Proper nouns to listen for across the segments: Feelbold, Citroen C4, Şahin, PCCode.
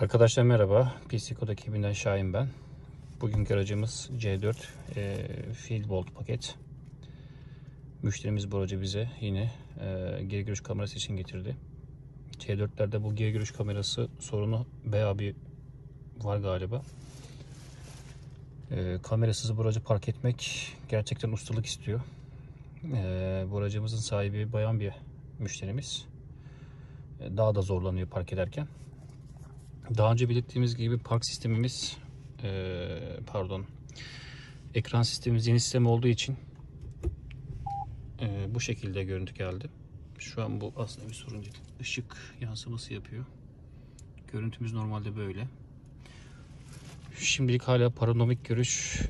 Arkadaşlar merhaba, PCCode ekibinden Şahin ben. Bugünkü aracımız C4 Feelbold paket. Müşterimiz bu aracı bize yine geri görüş kamerası için getirdi. C4'lerde bu geri görüş kamerası sorunu bayağı bir var galiba. Kamerasız bu aracı park etmek gerçekten ustalık istiyor. Bu aracımızın sahibi bayan bir müşterimiz. Daha da zorlanıyor park ederken. Daha önce belirttiğimiz gibi park sistemimiz, ekran sistemimiz yeni sistem olduğu için bu şekilde görüntü geldi. Şu an bu aslında bir sorun değil. Işık yansıması yapıyor. Görüntümüz normalde böyle. Şimdilik hala panoramik görüş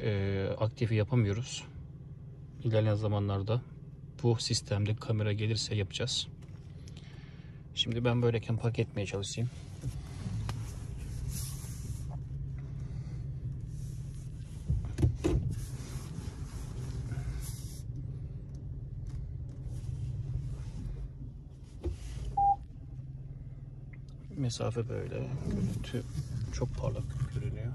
aktifi yapamıyoruz. İlerleyen zamanlarda bu sistemde kamera gelirse yapacağız. Şimdi ben böyleyken park etmeye çalışayım. Mesafe böyle. Görüntü çok parlak görünüyor.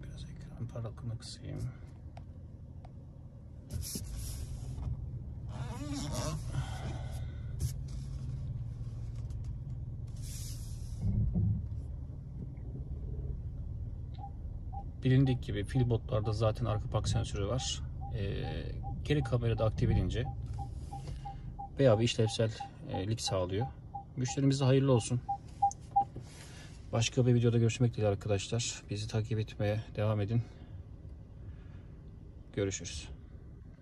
Biraz ekran parlaklığını kısayım. Bilindik gibi Feelbold'larda zaten arka park sensörü var. Geri kamerada aktif edince bayağı bir işlevsellik sağlıyor. Müşterimize hayırlı olsun. Başka bir videoda görüşmek dileğiyle arkadaşlar. Bizi takip etmeye devam edin. Görüşürüz.